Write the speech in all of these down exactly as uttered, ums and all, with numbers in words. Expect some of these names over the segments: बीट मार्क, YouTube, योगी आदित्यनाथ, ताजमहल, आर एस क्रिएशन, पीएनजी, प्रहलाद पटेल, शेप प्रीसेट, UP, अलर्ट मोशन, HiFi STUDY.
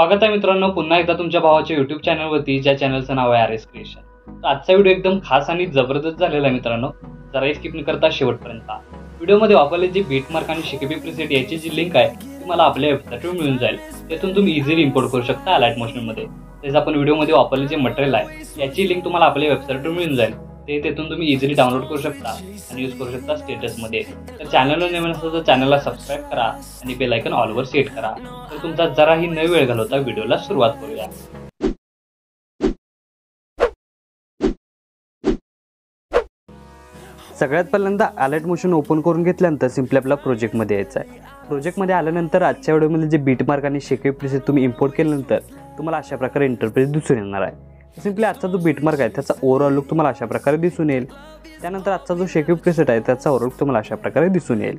स्वागत आहे मित्रांनो पुन्हा एकदा तुमच्या भावाच्या युट्यूब चॅनलवरती, ज्या चॅनलचं नाव आहे आर एस क्रिएशन। आजचा व्हिडिओ एकदम खास आणि जबरदस्त झालेला आहे मित्रांनो, जरा स्किप न करता शेवटपर्यंत। व्हिडिओमध्ये वापरले जे बीट मार्क आणि शेप प्रीसेट याची जी लिंक आहे तुम्हाला आपल्या वेबसाईटवर मिळून जाईल, त्यातून तुम्ही इझिली इम्पोर्ट करू शकता अलर्ट मोशन मध्ये। तसेच आपण व्हिडिओमध्ये वापरले जे मटेरियल आहे याची लिंक तुम्हाला आपल्या वेबसाईटवर मिळून जाईल, ते तेथून तुम्ही इझिली डाउनलोड करू शकता आणि यूज करू शकता स्टेटसमध्ये। तर चॅनलवर नवीन असेल तर चॅनलला सबस्क्राईब करा आणि बेल आयकॉन ऑलवर सेट करा। तर तुमचा जराही न वेळ घालवता व्हिडिओला सुरुवात करूया। सगळ्यात पहिल्यांदा अलर्ट मोशन ओपन करून घेतल्यानंतर सिंपली आपला प्रोजेक्टमध्ये यायचं आहे। प्रोजेक्टमध्ये आल्यानंतर आजच्या व्हिडिओमध्ये जे बीट मार्क आणि शेप प्रीसेट तुम्ही इम्पोर्ट केल्यानंतर तुम्हाला अशा प्रकारे इंटरफेस दिसून येणार आहे। सिंपली आजचा जो बीट मार्क आहे त्याचा ओव्हरऑल लुक तुम्हाला अशा प्रकारे दिसून येईल। त्यानंतर आजचा जो शेप प्रीसेट आहे त्याचा ओव्हरऑल लुक तुम्हाला अशा प्रकारे दिसून येईल।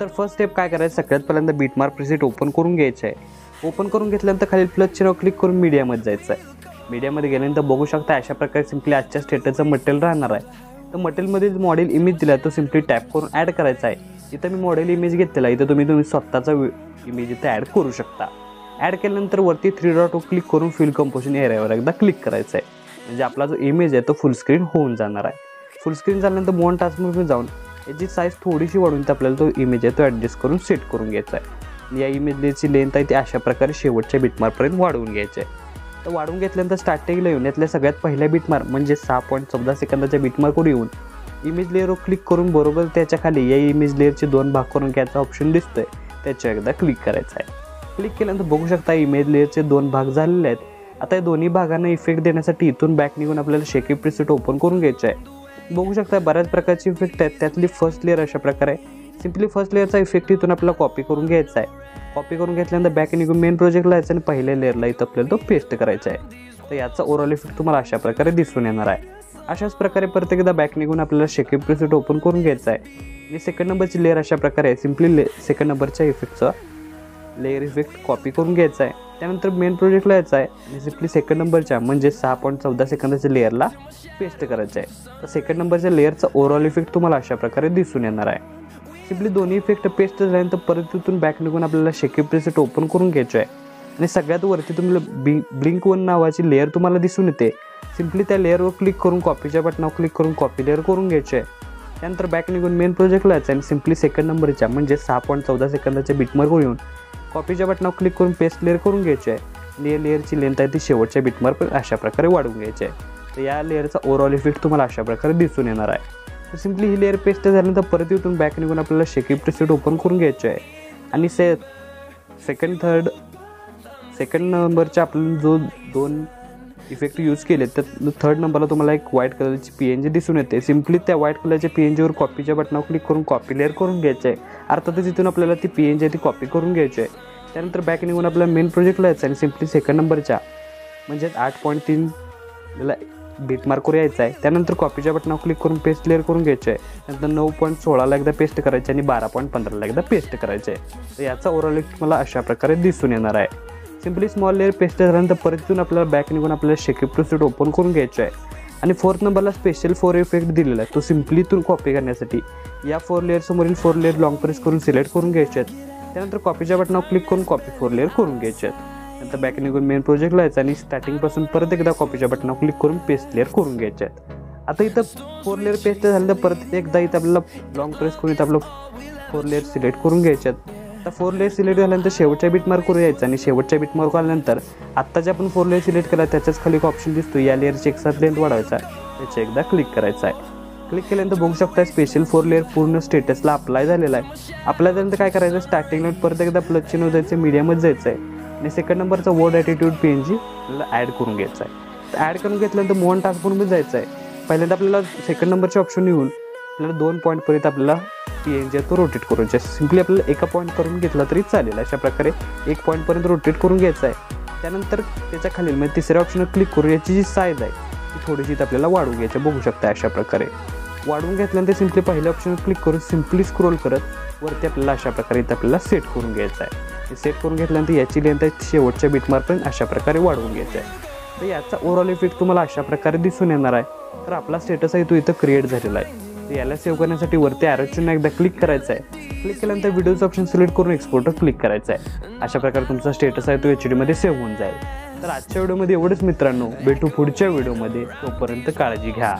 तर फर्स्ट स्टेप काय करायचं, सगळ्यात पहिल्यांदा बीट मार्क प्रीसेट ओपन करून घ्यायचं आहे। ओपन करून घेतल्यानंतर खाली प्लस चिन्हावर क्लिक करून मीडियामध्ये जायचं आहे। मीडियामध्ये गेल्यानंतर बघू शकता अशा प्रकारे सिंपली आजच्या स्टेटसचं मटेरियल राहणार आहे। तर मटेरियलमध्ये मॉडेल इमेज दिला तो सिंपली टॅप करून ॲड करायचा आहे। इथं मी मॉडेल इमेज घेतलेला, इथं तुम्ही तुम्ही स्वतःचा इमेज इथं ॲड करू शकता। ॲड केल्यानंतर वरती थ्री डॉट वर क्लिक करून फुल कंपोजिशन एरियावर एकदा क्लिक करायचं आहे, म्हणजे आपला जो इमेज आहे तो फुल स्क्रीन होऊन जाणार आहे। फुल स्क्रीन झाल्यानंतर मोन टास्कमध्ये जाऊन याची साईज थोडीशी वाढून तर आपल्याला तो इमेज आहे तो ॲडजस्ट करून सेट करून घ्यायचा आहे। या इमेजची लेंथ आहे ती अशा प्रकारे शेवटच्या बीटमार्कपर्यंत वाढवून घ्यायचं आहे। तर वाढवून घेतल्यानंतर स्टार्टिंगला येऊन यातल्या सगळ्यात पहिल्या बीटमार्क म्हणजे सहा पॉईंट चौदा सेकंदाच्या बीटमार्कवर येऊन इमेज लेअरवर क्लिक करून बरोबर त्याच्या खाली या इमेज लेअरचे दोन भाग करून घ्यायचा ऑप्शन दिसतोय, त्याच्यावर एकदा क्लिक करायचा आहे। क्लिक केल्यानंतर बघू शकता इमेज लेअरचे दोन भाग झालेले आहेत। आता या दोन्ही भागांना इफेक्ट देण्यासाठी इथून बॅक निघून आपल्याला शेप प्रीसेट ओपन करून घ्यायचं आहे। बघू शकता बऱ्याच प्रकारचे इफेक्ट आहेत, त्यातली फर्स्ट लेअर अशा प्रकारे सिंपली फर्स्ट लेअरचा इफेक्ट इथून आपल्याला कॉपी करून घ्यायचा आहे। कॉपी करून घेतल्यानंतर बॅक निघून मेन प्रोजेक्टला यायचं आणि पहिल्या लेअरला इथं आपल्याला तो पेस्ट करायचा आहे। तर याचा ओव्हरऑल इफेक्ट तुम्हाला अशा प्रकारे दिसून येणार आहे। अशाच प्रकारे परत एकदा बॅक निघून आपल्याला शेप प्रीसेट ओपन करून घ्यायचा आहे आणि सेकंड नंबरची लेअर अशा प्रकारे सिम्पली ले सेकंड नंबरच्या इफेक्टचा लेअर इफेक्ट कॉपी करून घ्यायचा आहे। त्यानंतर मेन प्रोजेक्टला यायचं आहे आणि सिम्पली सेकंड नंबरच्या म्हणजे सहा पॉईंट चौदा सेकंदाच्या लेअरला पेस्ट करायचं आहे। तर सेकंड नंबरच्या लेअरचा ओव्हरऑल इफेक्ट तुम्हाला अशा प्रकारे दिसून येणार आहे। सिम्पली दोन्ही इफेक्ट पेस्ट झाल्यानंतर परत तिथून बॅक निघून आपल्याला शेप प्रीसेट ओपन करून घ्यायचं आहे आणि सगळ्यात वरती तुम्हाला बि ब्लिंक वन नावाची लेअर तुम्हाला दिसून येते। सिम्पली त्या लेअरवर क्लिक करून कॉपीच्या बटनावर क्लिक करून कॉपी लेअर करून घ्यायचं आहे। त्यानंतर बॅक निघून मेन प्रोजेक्टला यायचं आणि सिम्पली सेकंड नंबरच्या म्हणजे सहा पॉईंट चौदा सेकंदाच्या बीटमार्कवर येऊन कॉपीच्या बटनावर क्लिक करून पेस्ट लेअर करून घ्यायची आहे आणि या लेअरची लेंथ आहे ती शेवटच्या बीटमार्क अशा प्रकारे वाढवून घ्यायची आहे। तर या लेअरचा ओव्हरऑल इफेक्ट तुम्हाला अशा प्रकारे दिसून येणार आहे। तर सिम्पली ही लेअर पेस्ट झाल्यानंतर परत इथून बॅक निघून आपल्याला शेप प्रीसेट ओपन करून घ्यायचं आहे आणि से सेकंड थर्ड सेकंड नंबरच्या आपण जो दोन इफेक्ट यूज केले तर थर्ड नंबरला तुम्हाला एक व्हाईट कलरची पीएनजी दिसून येते। सिम्पली त्या व्हाईट कलरच्या पीएनजीवर कॉपीच्या बटनावर क्लिक करून कॉपी लेअर करून घ्यायचं आहे। अर्थातच इथून आपल्याला ती पीएनजी आहे ती कॉपी करून घ्यायची आहे। त्यानंतर बॅक निघून आपल्याला मेन प्रोजेक्टला यायचं आणि सिम्पली सेकंड नंबरच्या म्हणजेच आठ पॉईंट तीन याला बीट मार्कवर यायचं आहे। त्यानंतर कॉपीच्या बटनावर क्लिक करून पेस्ट लेअर करून घ्यायचं आहे। नंतर नऊ पॉईंट सोळाला एकदा पेस्ट करायचे आणि बारा पॉईंट पंधराला एकदा पेस्ट करायचं आहे। तर याचा ओव्हरऑल तुम्हाला अशा प्रकारे दिसून येणार आहे। सिम्पली स्मॉल लेअर पेस्ट झाल्यानंतर परत तिथून आपल्याला बॅक निघून आपल्याला शेप प्रीसेट ओपन करून घ्यायचं आहे आणि फोर्थ नंबरला स्पेशल फोर इफेक्ट दिलेला आहे। तो सिम्पली इथून कॉपी करण्यासाठी या फोर लेअरसमोरील फोर लेअर लॉन्ग प्रेस करून सिलेक्ट करून घ्यायचे आहेत। त्यानंतर कॉपीच्या बटनावर क्लिक करून कॉपी फोर लेअर करून घ्यायचे आहेत। नंतर बॅक निघून मेन प्रोजेक्टला यायचं आणि स्टार्टिंगपासून परत एकदा कॉपीच्या बटनावर क्लिक करून पेस्ट लेअर करून घ्यायचे आहेत। आता इथं फोर लेअर पेस्ट झालं तर परत एकदा इथं आपल्याला लॉन्ग प्रेस करून इथं आपलं फोर लेअर सिलेक्ट करून घ्यायचे आहेत। आता फोर लेअर सिलेक्ट झाल्यानंतर शेवटच्या बीटमार्कवर यायचं आणि शेवटच्या बीटमार्कवर आल्यानंतर आत्ता जे आपण फोर लेअर सिलेक्ट केला त्याच्याच खाली एक ऑप्शन दिसतो, या लेअरची एक साथ लेंथ वाढवायचा आहे, त्याच्या एकदा क्लिक करायचा आहे। क्लिक केल्यानंतर बघू शकता स्पेशल फोर लेअर पूर्ण स्टेटसला अप्लाय झालेला आहे। अप्लाय झाल्यानंतर काय करायचं, स्टार्टिंगला परत एकदा प्लस चिन्ह जायचं, मीडियमच जायचं आहे आणि सेकंड नंबरचा वर्ड ॲटिट्यूड पीएनजी आपल्याला ॲड करून घ्यायचा आहे। तर ॲड करून घेतल्यानंतर मोहन टास्कमध्ये जायचं आहे। पहिल्यांदा आपल्याला सेकंड नंबरचे ऑप्शन येऊन आपल्याला दोन पॉईंटपर्यंत आपल्याला पीएनजी तो रोटेट करून घ्यायचा आहे। सिम्पली आपल्याला एका पॉईंट करून घेतला तरी चालेल, अशा प्रकारे एक पॉईंटपर्यंत रोटेट करून घ्यायचा आहे। त्यानंतर त्याच्या खालील म्हणजे तिसऱ्या ऑप्शनवर क्लिक करून याची जी साईज आहे ती थोडीशी आपल्याला वाढवून घ्यायची, बघू शकता अशा प्रकारे वाढवून घेतल्यानंतर सिम्पली पहिल्या ऑप्शनवर क्लिक करून सिम्पली स्क्रोल करत वरती आपल्याला अशा प्रकारे इथं आपल्याला सेट करून घ्यायचा आहे। सेट करून घेतल्यानंतर याची लेंथ शेवटच्या बीटमार्कपर्यंत अशा प्रकारे वाढवून घ्यायचं आहे। तर याचा ओव्हरऑल इफेक्ट तुम्हाला अशा प्रकारे दिसून येणार आहे। तर आपला स्टेटस आहे तो इथं क्रिएट झालेला आहे। तर याला सेव्ह करण्यासाठी वरती ॲरो चिन्ह एकदा क्लिक करायचं आहे. क्लिक केल्यानंतर व्हिडिओचं ऑप्शन सिलेक्ट करून एक्सपोर्टवर क्लिक करायचं आहे. अशा प्रकारे तुमचा स्टेटस आहे तो एच डीमध्ये सेव्ह होऊन जाईल. तर आजच्या व्हिडिओमध्ये एवढंच मित्रांनो, भेटू पुढच्या व्हिडिओमध्ये. तोपर्यंत काळजी घ्या.